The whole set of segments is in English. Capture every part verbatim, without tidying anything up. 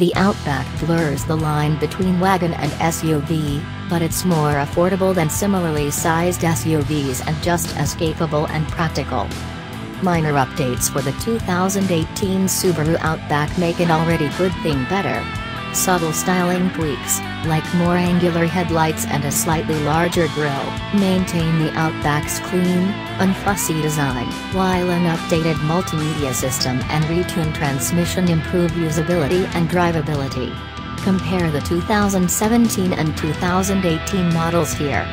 The Outback blurs the line between wagon and S U V, but it's more affordable than similarly sized S U Vs and just as capable and practical. Minor updates for the two thousand eighteen Subaru Outback make an already good thing better. Subtle styling tweaks, like more angular headlights and a slightly larger grille, maintain the Outback's clean, unfussy design, while an updated multimedia system and retuned transmission improve usability and drivability. Compare the two thousand seventeen and two thousand eighteen models here.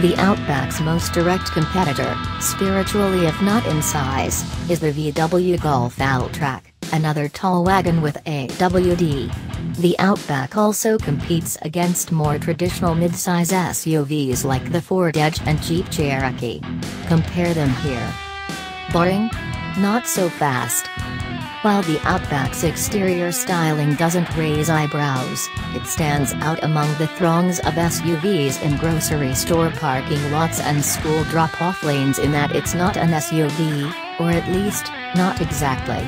The Outback's most direct competitor, spiritually if not in size, is the V W Golf Alltrack, another tall wagon with A W D. The Outback also competes against more traditional midsize S U Vs like the Ford Edge and Jeep Cherokee. Compare them here. Boring? Not so fast. While the Outback's exterior styling doesn't raise eyebrows, it stands out among the throngs of S U Vs in grocery store parking lots and school drop-off lanes in that it's not an S U V, or at least, not exactly.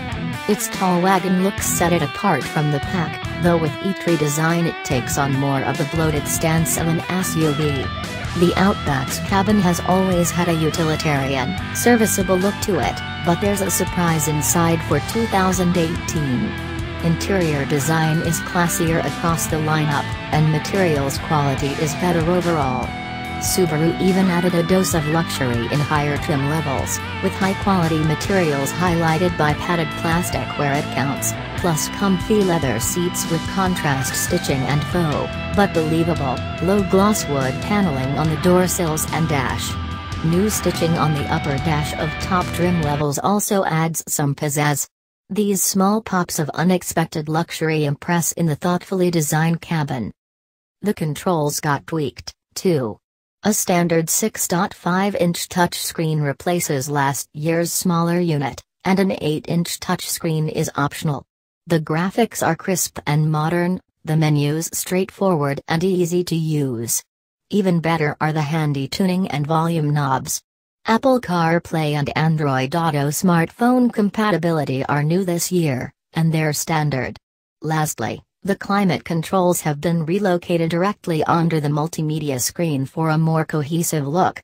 Its tall wagon looks set it apart from the pack, though with each redesign it takes on more of the bloated stance of an S U V. The Outback's cabin has always had a utilitarian, serviceable look to it, but there's a surprise inside for two thousand eighteen. Interior design is classier across the lineup, and materials quality is better overall. Subaru even added a dose of luxury in higher trim levels, with high-quality materials highlighted by padded plastic where it counts, plus comfy leather seats with contrast stitching and faux, but believable, low-gloss wood paneling on the door sills and dash. New stitching on the upper dash of top trim levels also adds some pizzazz. These small pops of unexpected luxury impress in the thoughtfully designed cabin. The controls got tweaked, too. A standard six point five inch touchscreen replaces last year's smaller unit, and an eight inch touchscreen is optional. The graphics are crisp and modern, the menus straightforward and easy to use. Even better are the handy tuning and volume knobs. Apple CarPlay and Android Auto smartphone compatibility are new this year, and they're standard. Lastly, the climate controls have been relocated directly onto the multimedia screen for a more cohesive look,